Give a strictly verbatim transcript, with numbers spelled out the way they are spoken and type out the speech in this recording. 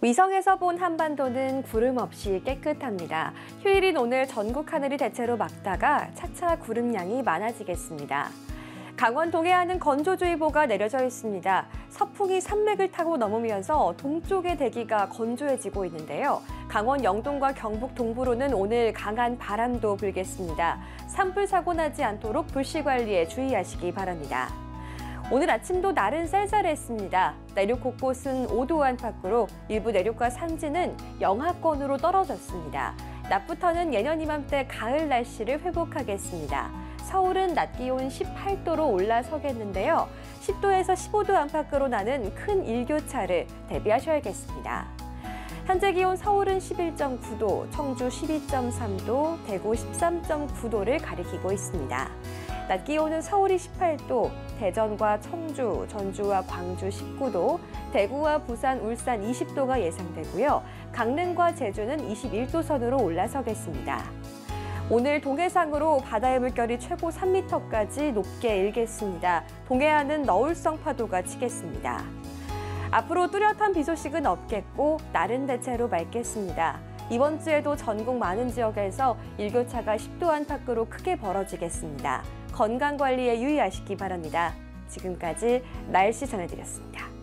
위성에서 본 한반도는 구름 없이 깨끗합니다. 휴일인 오늘 전국 하늘이 대체로 맑다가 차차 구름량이 많아지겠습니다. 강원 동해안은 건조주의보가 내려져 있습니다. 서풍이 산맥을 타고 넘으면서 동쪽의 대기가 건조해지고 있는데요. 강원 영동과 경북 동부로는 오늘 강한 바람도 불겠습니다. 산불 사고 나지 않도록 불씨 관리에 주의하시기 바랍니다. 오늘 아침도 날은 쌀쌀했습니다. 내륙 곳곳은 오 도 안팎으로 일부 내륙과 산지는 영하권으로 떨어졌습니다. 낮부터는 예년 이맘때 가을 날씨를 회복하겠습니다. 서울은 낮 기온 십팔 도로 올라서겠는데요. 십 도에서 십오 도 안팎으로 나는 큰 일교차를 대비하셔야겠습니다. 현재 기온 서울은 십일 점 구 도, 청주 십이 점 삼 도, 대구 십삼 점 구 도를 가리키고 있습니다. 낮 기온은 서울이 십팔 도, 대전과 청주, 전주와 광주 십구 도, 대구와 부산, 울산 이십 도가 예상되고요. 강릉과 제주는 이십일 도 선으로 올라서겠습니다. 오늘 동해상으로 바다의 물결이 최고 삼 미터까지 높게 일겠습니다. 동해안은 너울성 파도가 치겠습니다. 앞으로 뚜렷한 비 소식은 없겠고 날은 대체로 맑겠습니다. 이번 주에도 전국 많은 지역에서 일교차가 십 도 안팎으로 크게 벌어지겠습니다. 건강관리에 유의하시기 바랍니다. 지금까지 날씨 전해드렸습니다.